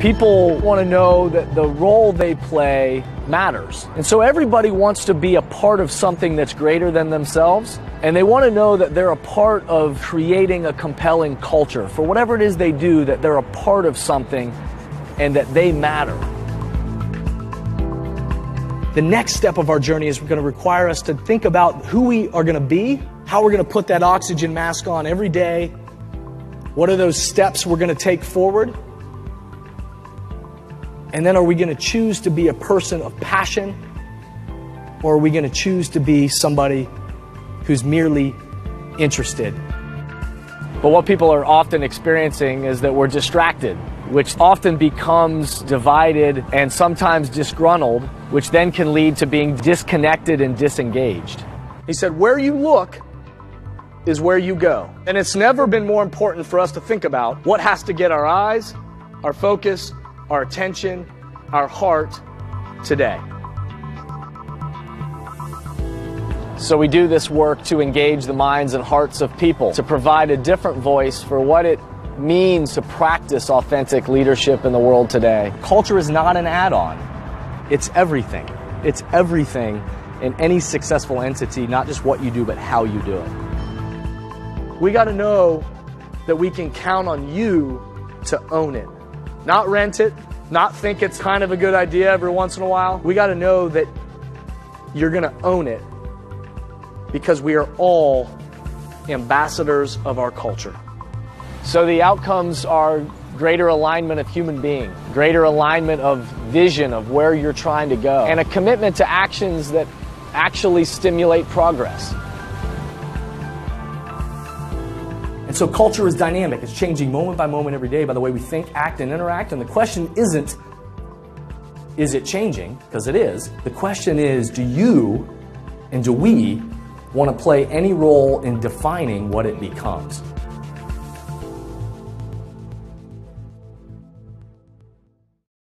People want to know that the role they play matters. And so everybody wants to be a part of something that's greater than themselves. And they want to know that they're a part of creating a compelling culture. For whatever it is they do, that they're a part of something and that they matter. The next step of our journey is going to require us to think about who we are going to be, how we're going to put that oxygen mask on every day, what are those steps we're going to take forward, and then are we going to choose to be a person of passion, or are we going to choose to be somebody who's merely interested? But what people are often experiencing is that we're distracted, which often becomes divided and sometimes disgruntled, which then can lead to being disconnected and disengaged. He said, where you look is where you go. And it's never been more important for us to think about what has to get our eyes, our focus, our attention, our heart today. So we do this work to engage the minds and hearts of people, to provide a different voice for what it means to practice authentic leadership in the world today. Culture is not an add-on. It's everything. It's everything in any successful entity, not just what you do, but how you do it. We got to know that we can count on you to own it. Not rent it, not think it's kind of a good idea every once in a while. We got to know that you're going to own it because we are all ambassadors of our culture. So the outcomes are greater alignment of human being, greater alignment of vision of where you're trying to go, and a commitment to actions that actually stimulate progress. And so culture is dynamic. It's changing moment by moment every day by the way we think, act, and interact. And the question isn't, is it changing? Because it is. The question is, do you and do we want to play any role in defining what it becomes?